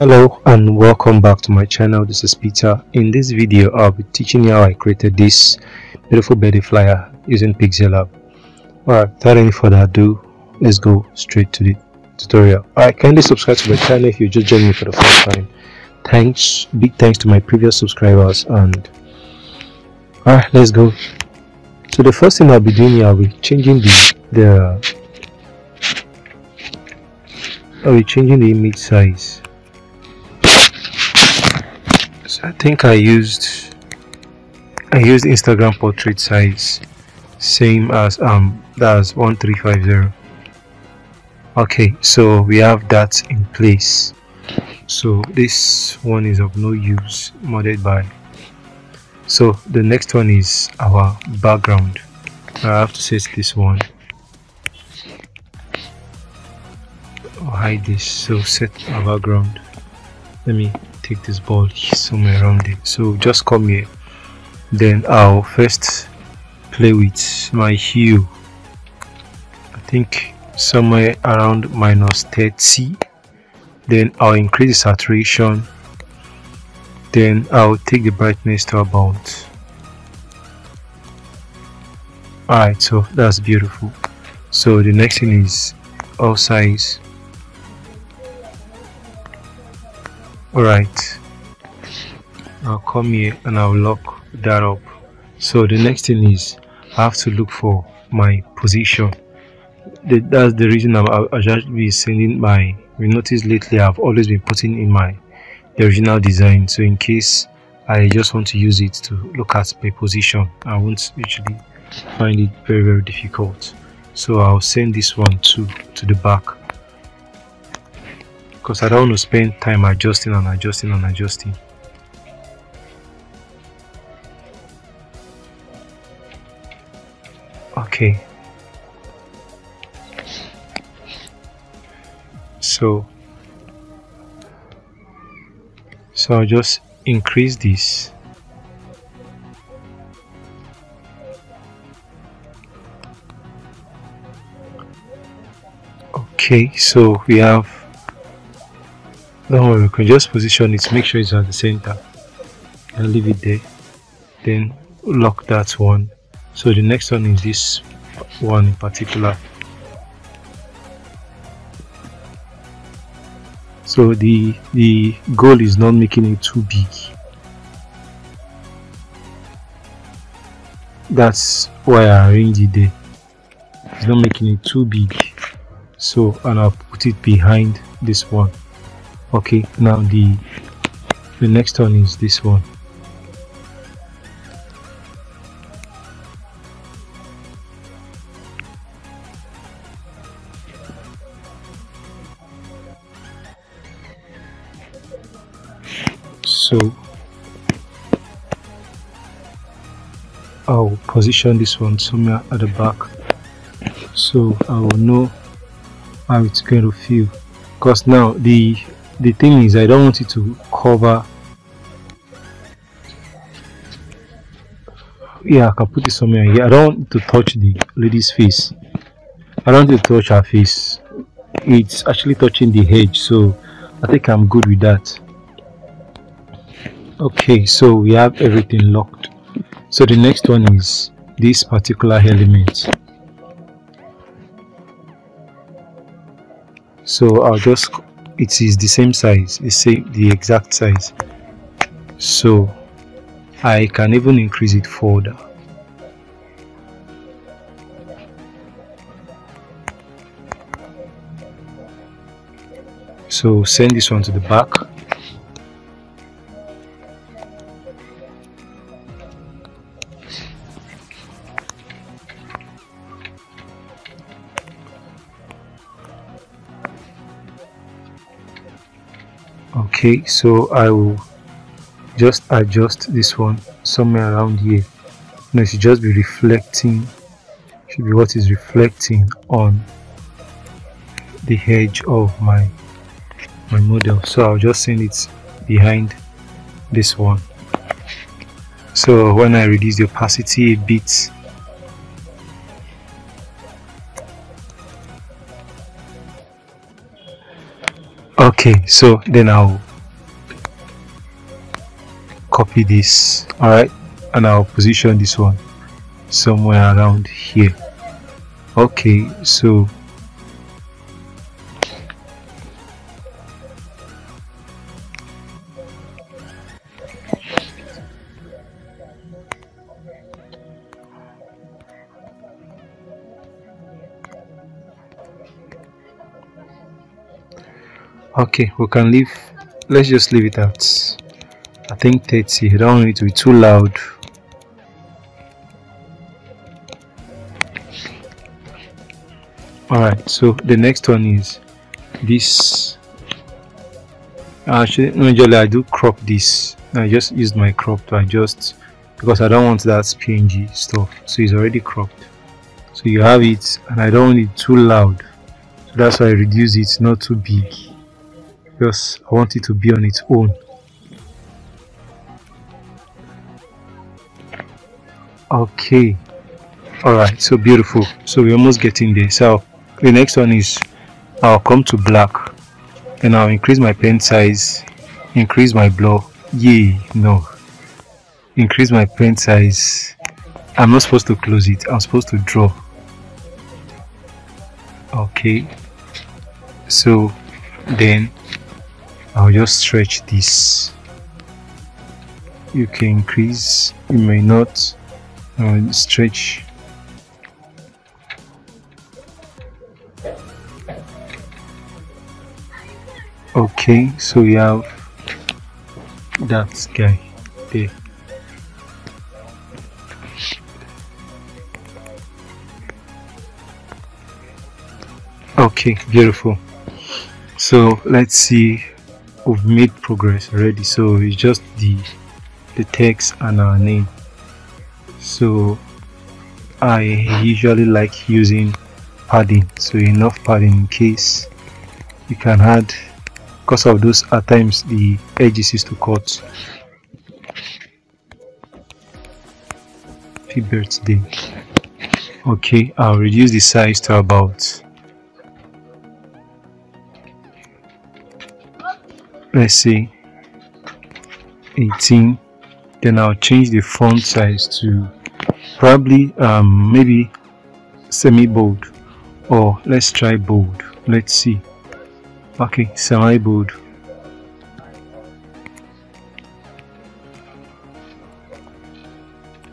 Hello and welcome back to my channel. This is Peter. In this video I'll be teaching you how I created this beautiful birthday flyer using PixelLab. Alright, without any further ado, let's go straight to the tutorial. Alright, kindly subscribe to my channel if you just joined me for the first time. Thanks, big thanks to my previous subscribers. And alright, let's go. So the first thing I'll be doing here, I'll be changing the image size. I think I used Instagram portrait size, same as that's 1350. Okay, so we have that in place. So this one is of no use, modded by. So the next one is our background. I have to set this one. I'll hide this. So set our background. Let me take this ball somewhere around it. So just come here, then I'll first play with my hue. I think somewhere around -30. Then I'll increase the saturation, then I'll take the brightness to about. Alright, so that's beautiful. So the next thing is all size. Alright, I'll come here and I'll lock that up. So the next thing is I have to look for my position. That's the reason I should be sending my. You notice lately I've always been putting in the original design. So in case I just want to use it to look at my position, I won't usually find it very, very difficult. So I'll send this one to the back, because I don't want to spend time adjusting and adjusting and adjusting. Okay, so I'll just increase this. Okay, so we have. Don't worry, we can just position it, make sure it's at the center. I'll leave it there, then lock that one. So the next one is this one in particular. So the goal is not making it too big. That's why I arranged it there. It's not making it too big. So, and I'll put it behind this one. Okay, now the next one is this one. So I'll position this one somewhere at the back, so I will know how it's going to feel. Because now the thing is, I don't want it to cover. Yeah, I can put it somewhere here. I don't want to touch the lady's face. I don't want to touch her face. It's actually touching the edge, so I think I'm good with that. Okay, so we have everything locked. So the next one is this particular element. So I'll just. It is the same size, the exact size, so I can even increase it further. So send this one to the back. Okay, so I will just adjust this one somewhere around here. No, it should just be reflecting, should be what is reflecting on the edge of my model. So I'll just send it behind this one. So when I reduce the opacity a bit, Okay, so then I'll copy this, all right, and I'll position this one somewhere around here. Okay, so okay, we can leave, let's just leave it at I think 30. I don't want it to be too loud. Alright, so the next one is this. Actually, usually I do crop this. I just used my crop to adjust because I don't want that PNG stuff. So it's already cropped. So you have it, and I don't want it too loud. So that's why I reduce it, not too big. Because I want it to be on its own. Okay, alright, so beautiful. So we're almost getting there. So the next one is I'll come to black and I'll increase my pen size, increase my blur. Yay, no, increase my pen size. I'm not supposed to close it, I'm supposed to draw. Okay, so then I'll just stretch this. You can increase, you may not. Stretch. Okay, so we have that guy there. Okay, beautiful. So let's see, we've made progress already. So it's just the text and our name. So I usually like using padding, so enough padding in case you can add, because of those at times the edges is to cut. Happy birthday. Okay, I'll reduce the size to about, let's say 18. Then I'll change the font size to probably maybe semi bold, or let's try bold. Let's see. Okay, semi bold.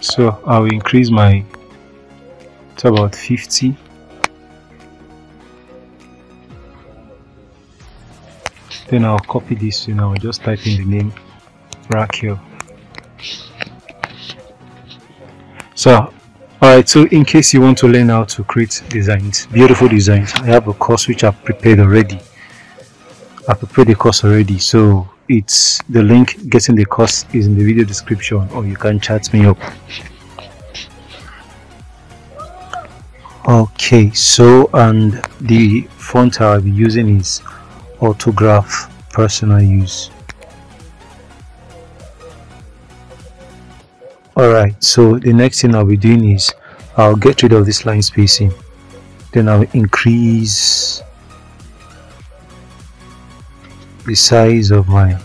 So I'll increase my to about 50. Then I'll copy this and I'll just type in the name Rackio. So, alright, so in case you want to learn how to create designs, beautiful designs, I have a course which I've prepared already. I prepared the course already, so it's the link getting the course is in the video description, or you can chat me up. Okay, so and the font I'll be using is Autograph Personal Use. Alright, so the next thing I'll be doing is I'll get rid of this line spacing, then I'll increase the size of my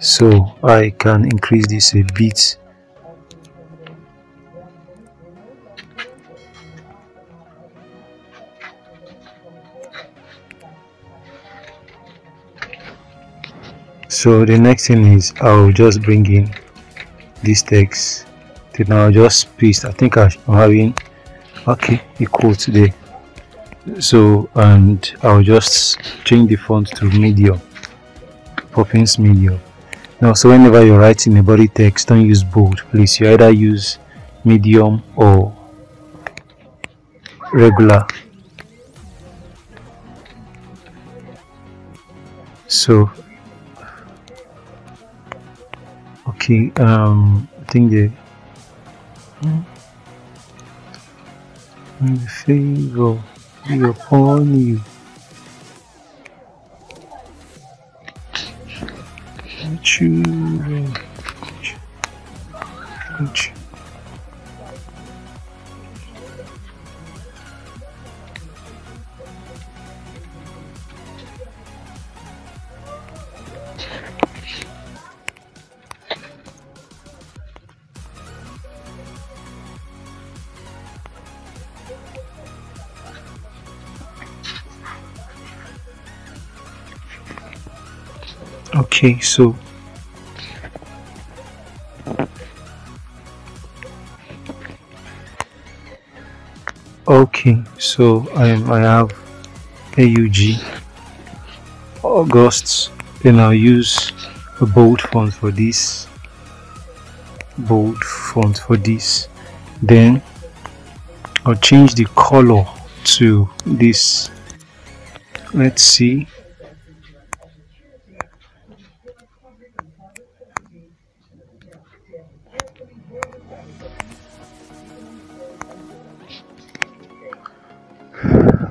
so I can increase this a bit. So the next thing is I'll just bring in this text, then I'll just paste. I think I'm having okay equal to there. So and I'll just change the font to medium, Poppins medium. Now, so whenever you're writing a body text, don't use bold, please. You either use medium or regular. So okay, I think the favor be upon you. Punch. Okay, so I have AUG August, then I'll use a bold font for this, then I'll change the color to this. Let's see.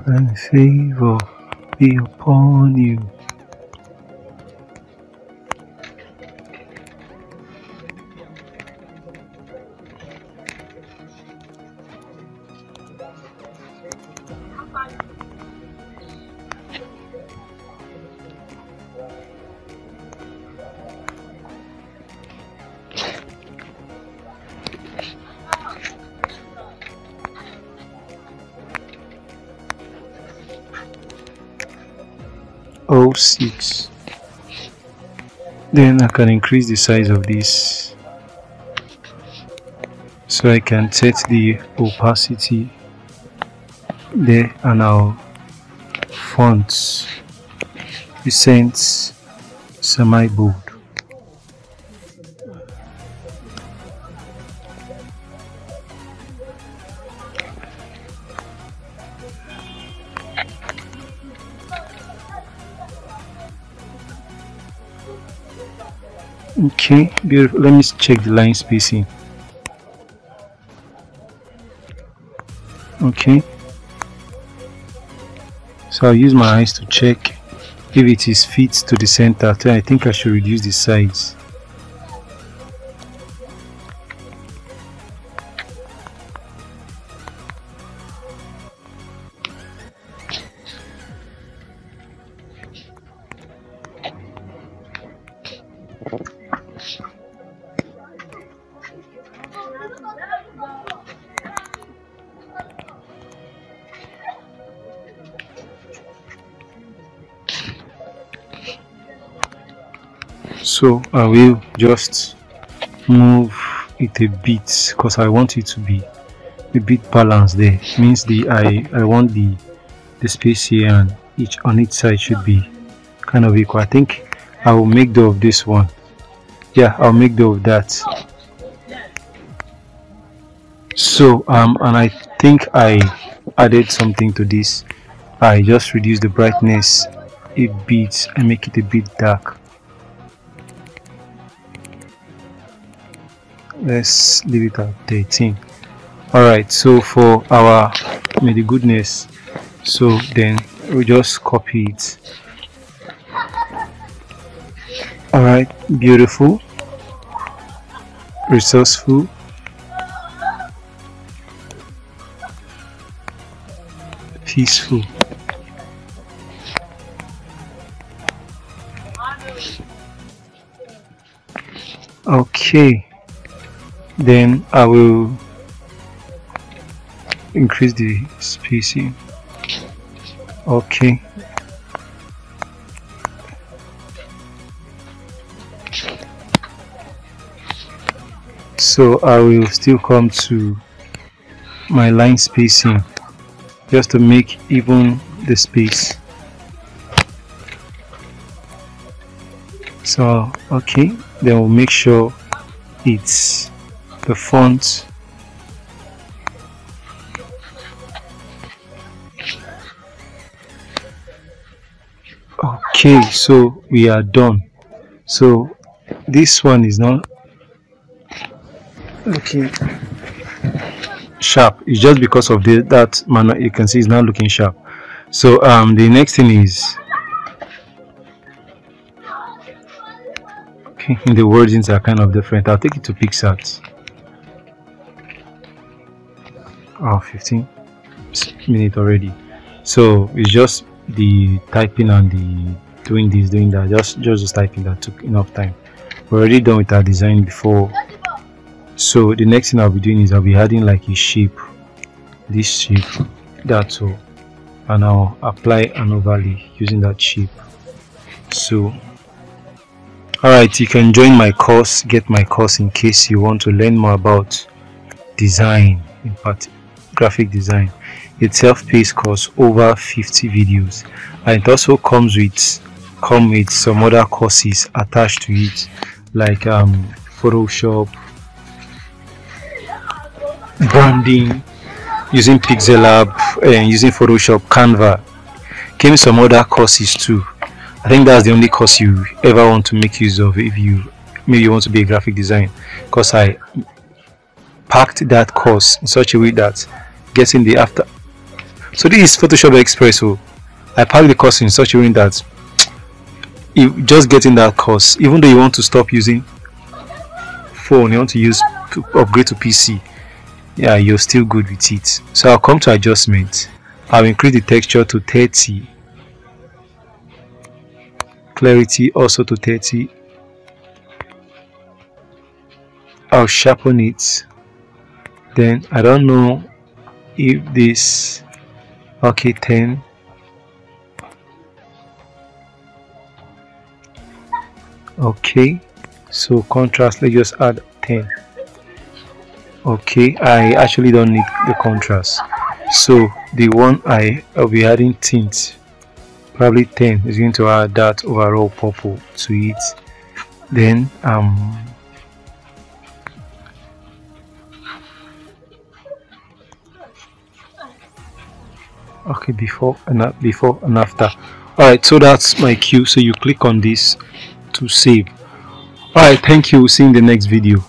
And favor be upon you. Six. Then I can increase the size of this, so I can set the opacity there, and our fonts percent semi bold. Okay, beautiful. Let me check the line spacing. Okay, so I'll use my eyes to check if it is fit to the center. I think I should reduce the size. So I will just move it a bit, because I want it to be a bit balanced there. It means I want the space here and each on each side should be kind of equal. I think I will make do of this one. Yeah, I'll make do of that. So and I think I added something to this. I just reduced the brightness a bit and make it a bit dark. Let's leave it at 13. All right, so for our may the goodness, so then we just copy it. All right, beautiful, resourceful. Peaceful. Okay, then I will increase the spacing. Okay, so I will still come to my line spacing just to make even the space. So okay, then we'll make sure it's the font. Okay, so we are done. So this one is not okay sharp. It's just because of that manner. You can see it's not looking sharp. So the next thing is The wordings are kind of different. I'll take it to PixArt. 15 minutes already. So it's just the typing and the doing this, doing that. Just typing that took enough time. We're already done with our design before. So the next thing I'll be doing is I'll be adding like a shape. This shape, that's all. And I'll apply an overlay using that shape. So alright, you can join my course, get my course in case you want to learn more about design, in part graphic design. It's self-paced course, over 50 videos, and it also comes with some other courses attached to it, like Photoshop, branding, using PixelLab, and using Photoshop, Canva. Came some other courses too. I think that's the only course you ever want to make use of if you maybe want to be a graphic designer, because I packed that course in such a way that getting the after. So this is Photoshop Express. So I packed the course in such a way that if just getting that course, even though you want to stop using phone, you want to use to upgrade to PC, yeah, you're still good with it. So I'll come to adjustment. I'll increase the texture to 30. Clarity also to 30. I'll sharpen it. Then I don't know if this, okay, 10. Okay, so contrast, let's just add 10. Okay, I actually don't need the contrast, so the one I'll be adding tint, probably 10, is going to add that overall purple to it. Then okay, before and after. All right, so that's my cue. So you click on this to save. All right, thank you. See you in the next video.